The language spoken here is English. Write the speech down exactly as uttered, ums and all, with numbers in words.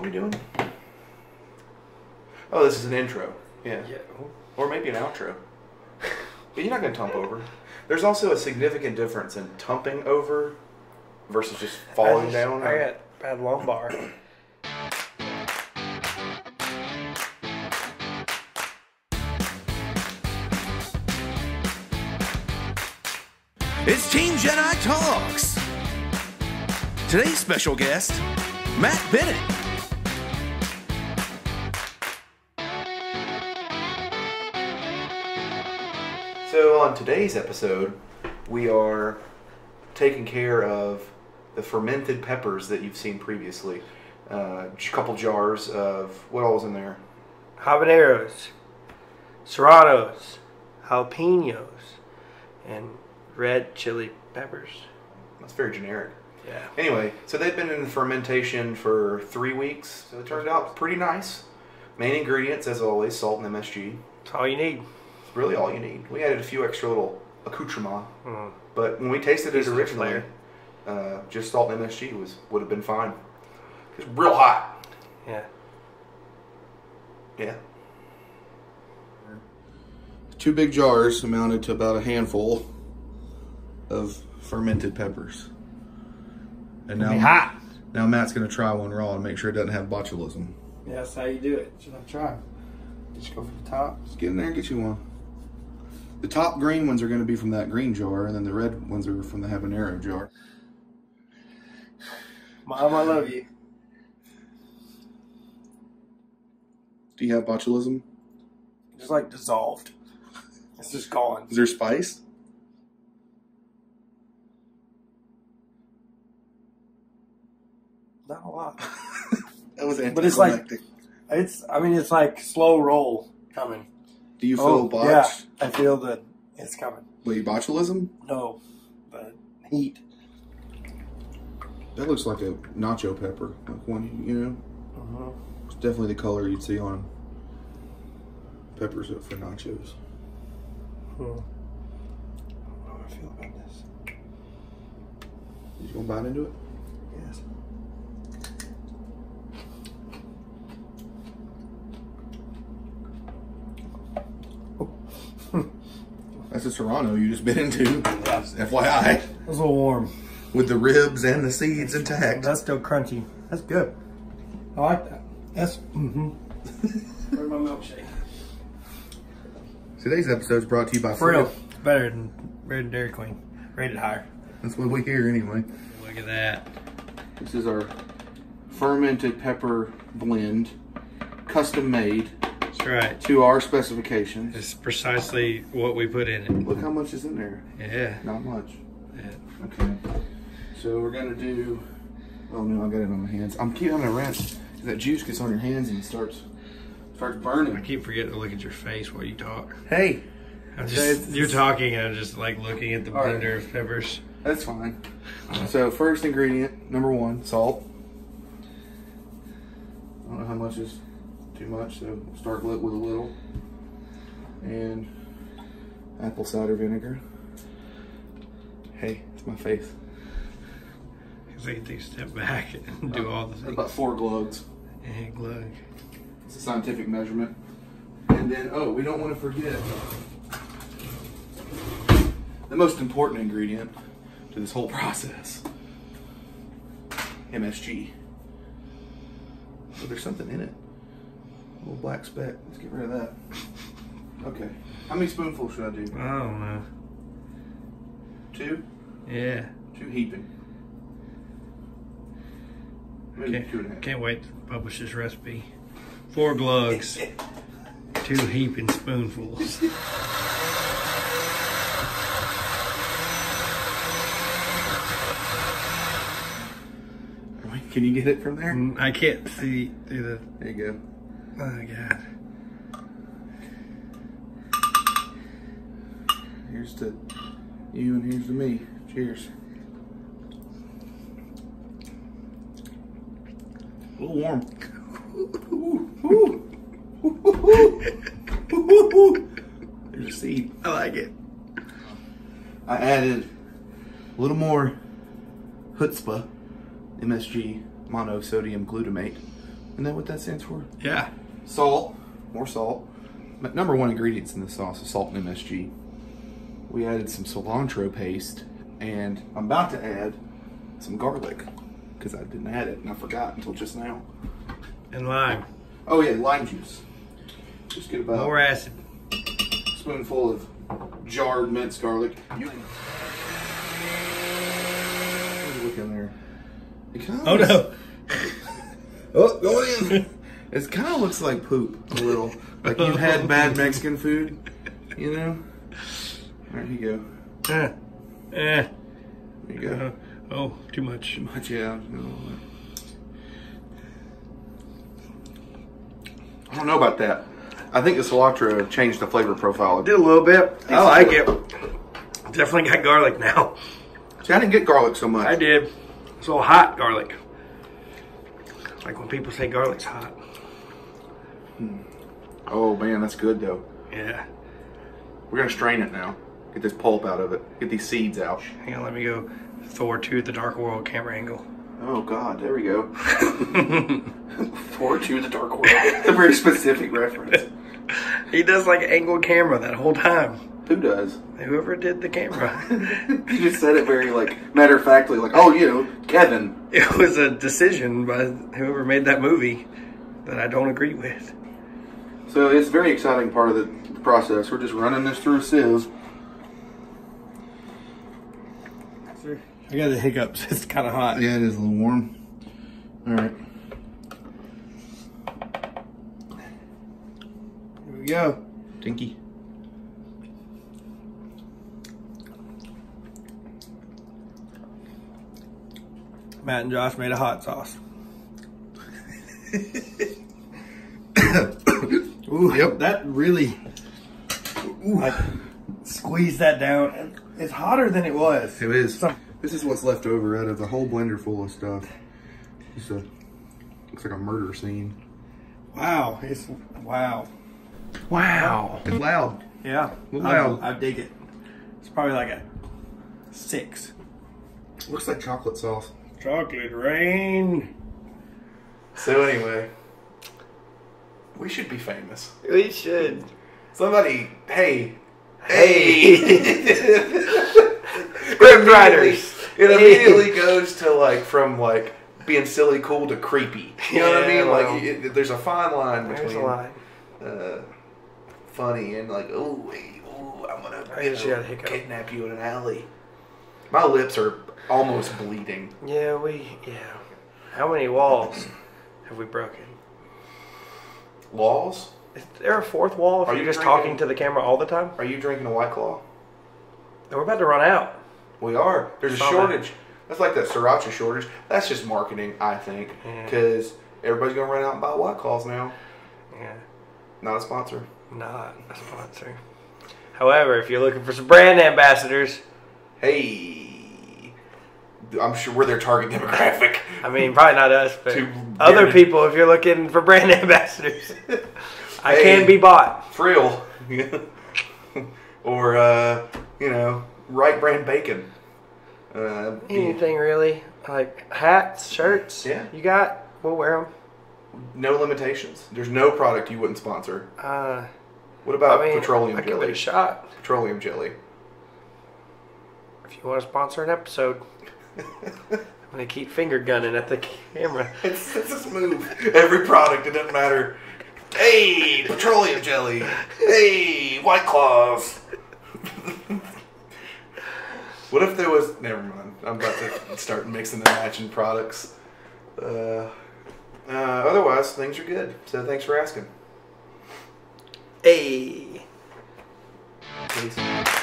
What are we doing? Oh, this is an intro. Yeah. yeah. Or maybe an outro. But you're not going to tump over. There's also a significant difference in tumping over versus just falling I just, down. I got bad lumbar. It's Team Jedi Talks. Today's special guest, Matt Bennett. So on today's episode, we are taking care of the fermented peppers that you've seen previously. Uh, a couple jars of, what all was in there? Habaneros, serranos, jalapenos, and red chili peppers. That's very generic. Yeah. Anyway, so they've been in fermentation for three weeks. So it turned out pretty nice. Main ingredients, as always, salt and M S G. It's all you need. It's really all you need. We added a few extra little accoutrements, mm. but when we tasted it originally, uh, just salt and M S G was would have been fine. It's real hot. Yeah. Yeah. Two big jars amounted to about a handful of fermented peppers. And now, hot. now Matt's going to try one raw and make sure it doesn't have botulism. Yeah, that's how you do it. Should I try? Just go for the top. Just get in there and get you one. The top green ones are going to be from that green jar, and then the red ones are from the habanero jar. Mom, I love you. Do you have botulism? It's like dissolved. It's just gone. Is there spice? Not a lot. That was anticlimactic. But it's like, it's, I mean, it's like slow roll coming. Do you feel oh, botch? Yeah, I feel that it's coming. Wait, botulism? No, but heat. That looks like a nacho pepper, like one, you know? Uh-huh. It's definitely the color you'd see on peppers for nachos. Hmm. I don't know how I feel about this. You gonna bite into it? Yes. That's a serrano you just bit into, yeah. F Y I. It was a little warm. With the ribs and the seeds intact. That's still crunchy. That's good. I like that. That's, mm-hmm. Where's my milkshake? Today's episode is brought to you by For real. It's better than Red Dairy Queen. Rated higher. That's what we hear anyway. Look at that. This is our fermented pepper blend, custom made. That's right. To our specifications. It's precisely what we put in it. Look how much is in there. Yeah. Not much. Yeah. Okay. So we're going to do... Oh, no, I got it on my hands. I'm keeping it around because that juice gets on your hands and it starts, starts burning. I keep forgetting to look at your face while you talk. Hey. I'm just, you're talking and I'm just like looking at the blender of peppers. That's fine. So first ingredient, number one, salt. I don't know how much is... too much, so we'll start with a little, and apple cider vinegar. Hey, it's my face. Because I can take a step back and do uh, all the things. About four glugs. And yeah, glug. It's a scientific measurement. And then, oh, we don't want to forget the most important ingredient to this whole process: M S G. Oh, there's something in it. A little black speck. Let's get rid of that. Okay. How many spoonfuls should I do? I don't know. Two? Yeah. Two heaping. Maybe can't, two and a half. Can't wait to publish this recipe. Four glugs. Two heaping spoonfuls. Can you get it from there? I can't see through the... There you go. Oh my God. Here's to you and here's to me. Cheers. A little warm. There's a seed. I like it. I added a little more chutzpah M S G, monosodium glutamate. Isn't that what that stands for? Yeah. Salt. More salt. But number one ingredients in this sauce is salt and M S G. We added some cilantro paste, and I'm about to add some garlic because I didn't add it and I forgot until just now. And lime. Oh yeah, lime juice. Just get about more acid. A spoonful of jarred minced garlic. You look in there. It kind of oh looks, no. Oh, go in. It kind of looks like poop a little. Like you've had bad Mexican food, you know? There you go. Ah. Eh. There you go. Uh, oh, too much. Too much, yeah. No. I don't know about that. I think the cilantro changed the flavor profile. It did a little bit. I like it. Definitely got garlic now. See, I didn't get garlic so much. I did. It's a little hot garlic. Like when people say garlic's hot. Hmm. Oh man, that's good though. Yeah. We're gonna strain it now. Get this pulp out of it. Get these seeds out. Hang on, let me go. Thor two, The Dark World camera angle. Oh God, there we go. Thor two, The Dark World. That's a very specific reference. He does like angled camera that whole time. Who does? Whoever did the camera. You just said it very like matter of factly, like, oh, you know, Kevin. It was a decision by whoever made that movie that I don't agree with. So it's a very exciting part of the process. We're just running this through a sieve. I got the hiccups. It's kind of hot. Yeah, it is a little warm. All right. Here we go. Dinky. Matt and Josh made a hot sauce. Ooh, yep. That really squeezed that down. It's hotter than it was. It is. Some This is what's left over out of the whole blender full of stuff. It's a, looks like a murder scene. Wow, it's, wow. Wow. It's loud. Yeah. Loud. I, I dig it. It's probably like a six. Looks like chocolate sauce. Chocolate rain. So anyway, we should be famous. We should. Somebody, hey. Hey. Grip Riders. It immediately goes to like from like being silly cool to creepy. You know yeah, what I mean? Well, like it, there's a fine line between a line. Uh, funny and like oh wait, oh I'm gonna you know, kidnap you in an alley. My lips are almost bleeding. Yeah, we yeah. How many walls have we broken? Walls? Is there a fourth wall if are you're you just drinking, talking to the camera all the time? Are you drinking a White Claw? And we're about to run out. We are. There's a shortage. That's like that sriracha shortage. That's just marketing, I think, because yeah. everybody's going to run out and buy White Claws now. Yeah. Not a sponsor. Not a sponsor. However, if you're looking for some brand ambassadors, hey, I'm sure we're their target demographic. I mean, probably not us, but other yeah. people, if you're looking for brand ambassadors, I hey, can be bought. Frill. Or, uh, you know. Right brand bacon. Uh, Anything yeah. really. Like hats, shirts. Yeah. You got, we'll wear them. No limitations. There's no product you wouldn't sponsor. Uh, what about I mean, petroleum I jelly? Give it a shot. Petroleum jelly. If you want to sponsor an episode, I'm going to keep finger gunning at the camera. It's, it's a smooth. Every product, it doesn't matter. Hey, petroleum jelly. Hey, White Claws. What if there was... Never mind. I'm about to start mixing and matching products. Uh, uh, otherwise, things are good. So thanks for asking. Hey. Peace.